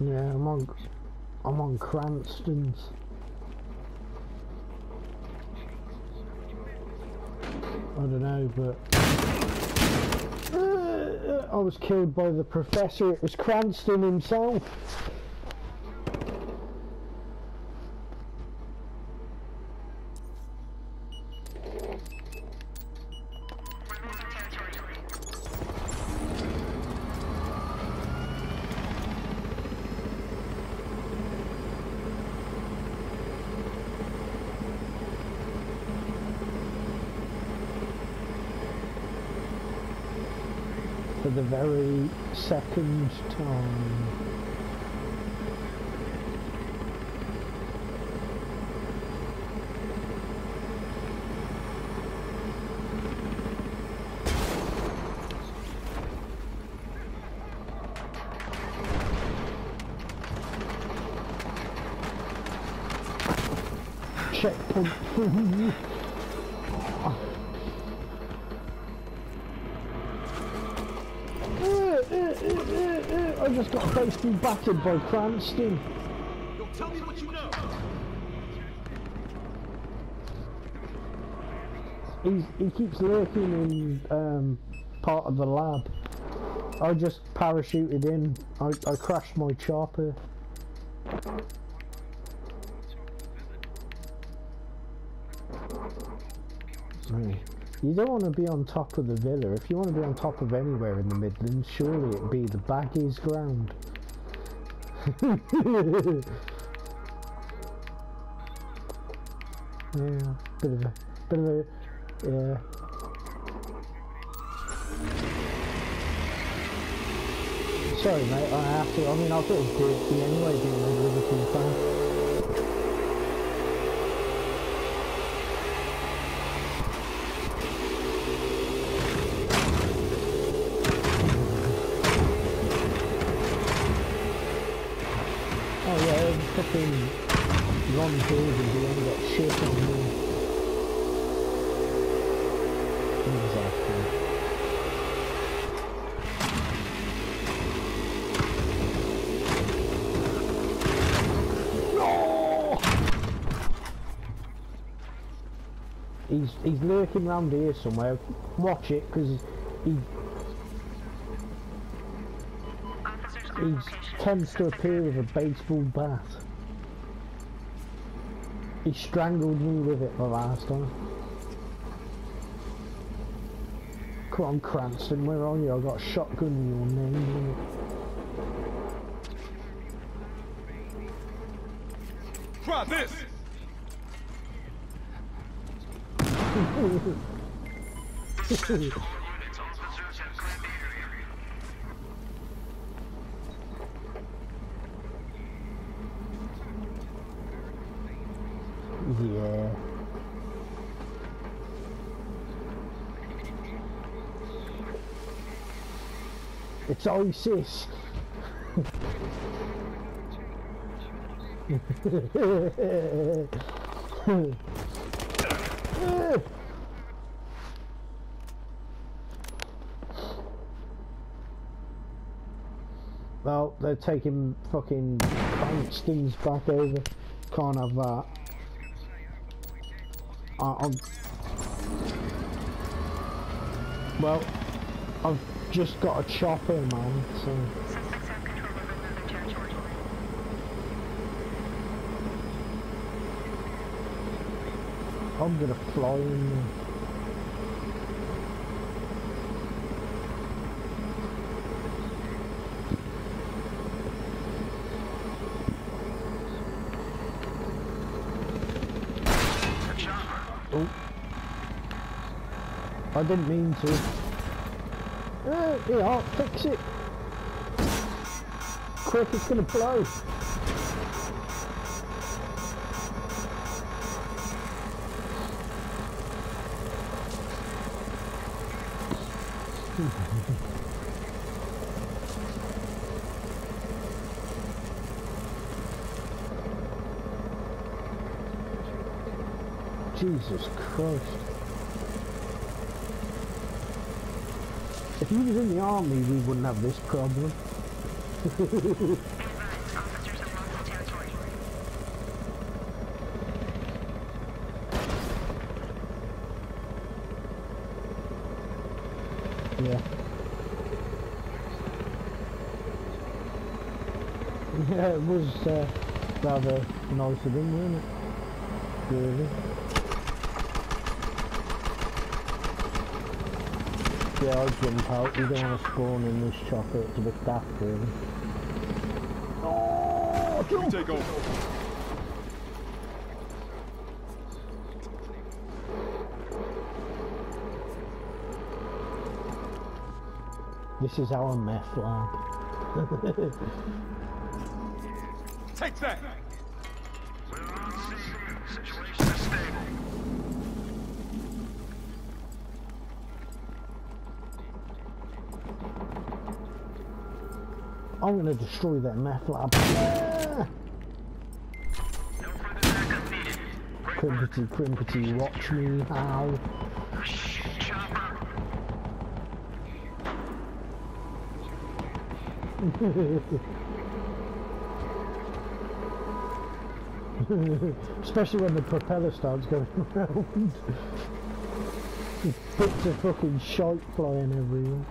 Yeah, I'm on Cranston's. I don't know, but I was killed by the professor. It was Cranston himself. The very second time. Checkpoint for me. I just got basically battered by Cranston. Yo, tell me what you know. He keeps lurking in part of the lab. I just parachuted in. I crashed my chopper. Right. You don't want to be on top of the villa. If you want to be on top of anywhere in the Midlands, surely it'd be the baggies ground. Yeah, bit of a, yeah. Sorry mate, I have to, I thought it was dirty anyway being a Liverpool fan. Fucking Ron Davies, he only got shit on me. Exactly. No! He's lurking around here somewhere. Watch it, because he tends to appear with a baseball bat. He strangled me with it the last time. Come on, Cranston, where are you? I got a shotgun in your name. Try this. Yeah. It's ISIS. Well, they're taking fucking Cranston's back over. Can't have that. Well, I've just got a chopper, man, so... Suspects have control of another territory. I'm gonna fly in there. I didn't mean to. Yeah, I'll fix it. Quick, it's gonna blow. Jesus Christ. If he was in the army, we wouldn't have this problem. Yeah. Yeah, it was rather nice of him, wasn't it? Really. Yeah, I'll jump out. You don't want to spawn in this chopper. It's a bit daft, really. Oh, jump! Take over. This is our mess, lad. Take that! We're on scene. Situation is stable. I'm gonna destroy that meth lab. No further backup needed. Crimpity, watch me, ow. Especially when the propeller starts going around. Bits of fucking shite flying everywhere.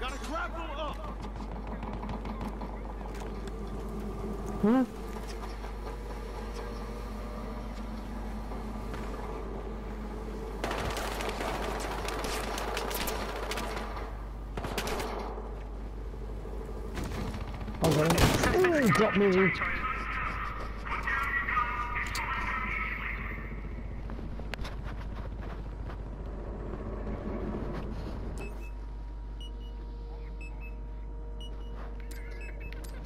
Gotta grapple up. Huh? Ooh, drop me.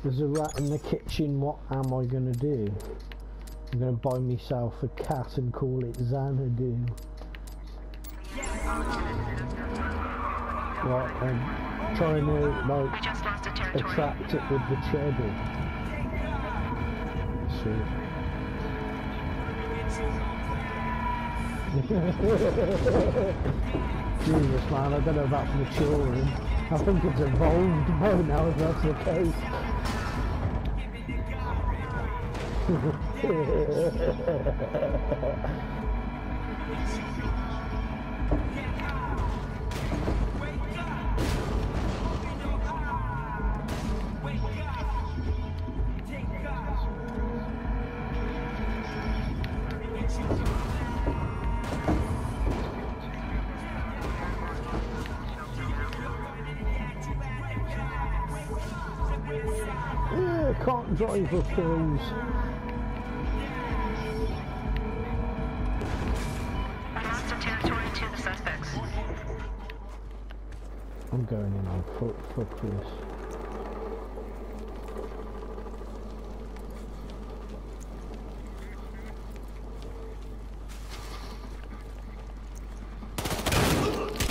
There's a rat in the kitchen, what am I gonna do? I'm gonna buy myself a cat and call it Xanadu. Right, I'm trying to, like, attract it with the treble. Jesus, man, I don't know about maturing. I think it's evolved by now, if that's the case. Can't drive with those. Announce the territory to the suspects. I'm going in on foot, fuck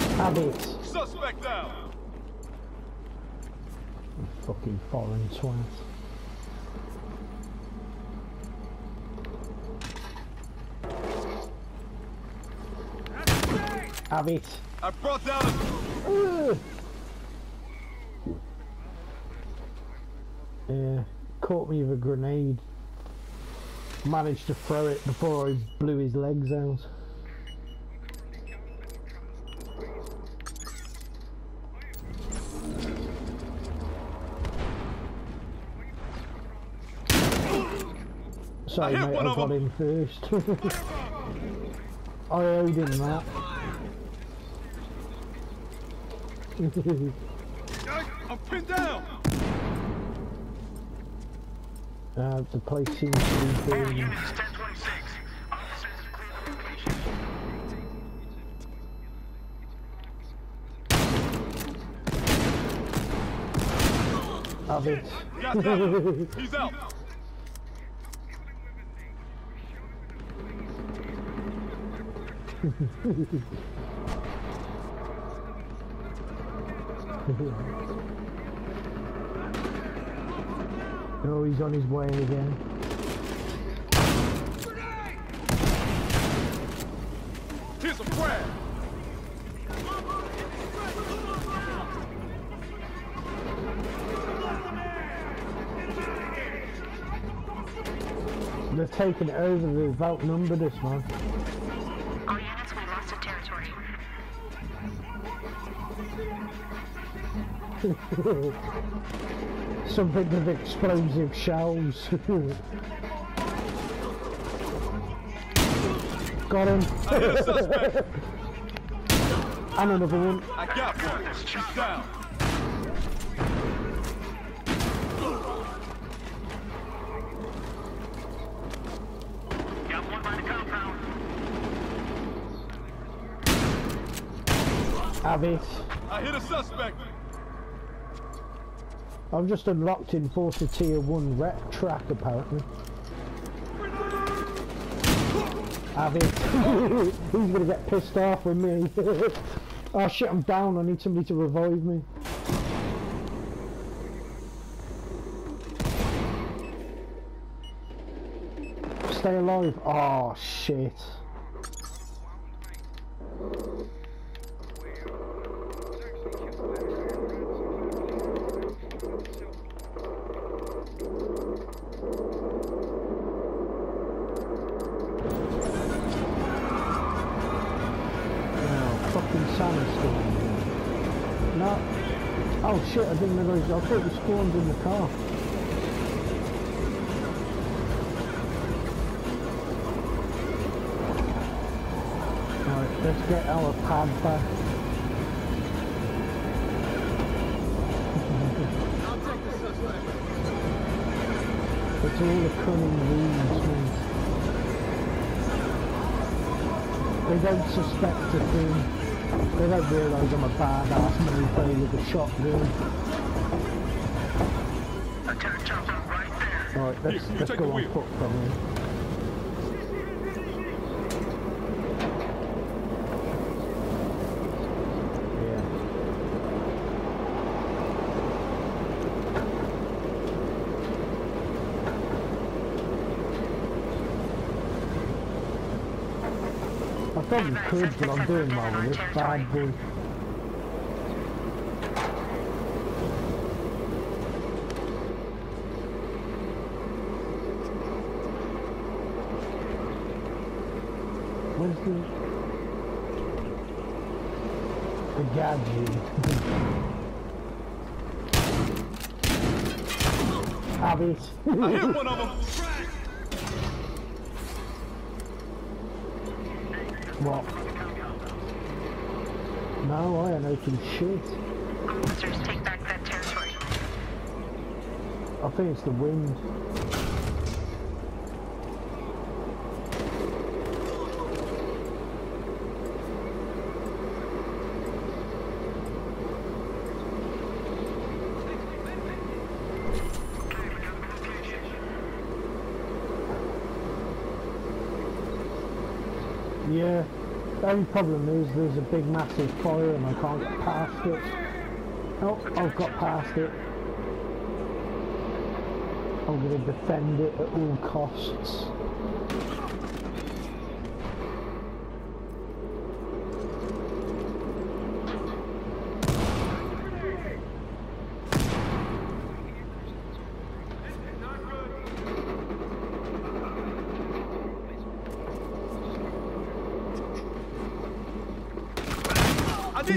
this. Habits. Suspect down. Fucking foreign twat. Have it. I brought down a... Yeah, caught me with a grenade. Managed to throw it before I blew his legs out. Sorry, mate, I got him first. I owed him that. I'm pinned down! The place seems to be doing... Have it. He's out! Oh, he's on his way again. Here's a friend. They're taking it over, they've outnumbered us, man. Our units, we lost the territory. Something with explosive shells. Got him. And another one. I got one. He's down. Got one by the compound. Have it. I hit a suspect. I've just unlocked in force to tier 1 rep track apparently. Have it. He's gonna get pissed off with me. Oh shit, I'm down. I need somebody to revive me. Stay alive. Oh shit. Shit, I didn't realize. I thought we spawned in the car. Alright, let's get our pad back. I'll take the suspect. It's all the cunning reasons. They don't suspect a thing. They don't realise I'm a badass man playing with a shotgun. Attack chopper right there. Alright, let's go on foot from I probably could, but I'm doing my way. It's bad boy. Where's the gadget? Have it. I hit one of them. What? No, I ain't open shit. Officers, take back that territory. I think it's the wind. Yeah, the only problem is there's a big massive fire and I can't get past it. Oh, I've got past it. I'm going to defend it at all costs.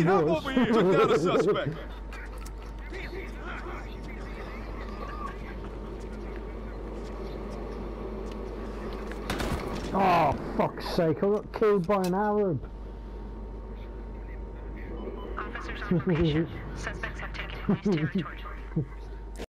Help over here! Took down the suspect! Oh, fuck's sake, I got killed by an Arab! Officers on location. Suspects have taken police territory.